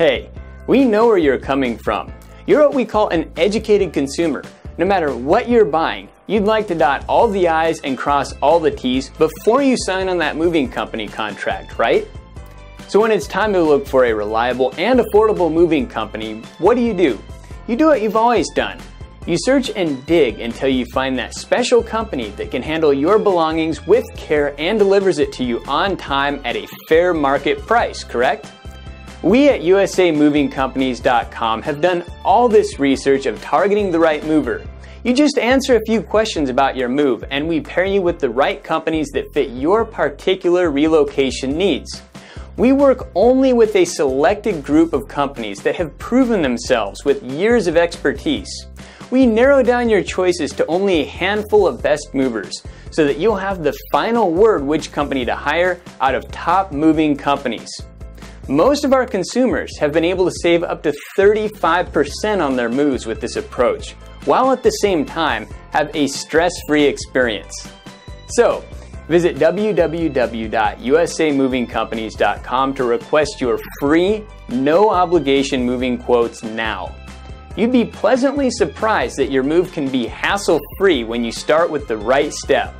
Hey, we know where you're coming from. You're what we call an educated consumer. No matter what you're buying, you'd like to dot all the I's and cross all the T's before you sign on that moving company contract, right? So when it's time to look for a reliable and affordable moving company, what do? You do what you've always done. You search and dig until you find that special company that can handle your belongings with care and delivers it to you on time at a fair market price, correct? We at USAMovingCompanies.com have done all this research of targeting the right mover. You just answer a few questions about your move and we pair you with the right companies that fit your particular relocation needs. We work only with a selected group of companies that have proven themselves with years of expertise. We narrow down your choices to only a handful of best movers so that you'll have the final word which company to hire out of top moving companies. Most of our consumers have been able to save up to 35% on their moves with this approach, while at the same time have a stress-free experience. So, visit www.usamovingcompanies.com to request your free, no-obligation moving quotes now. You'd be pleasantly surprised that your move can be hassle-free when you start with the right step.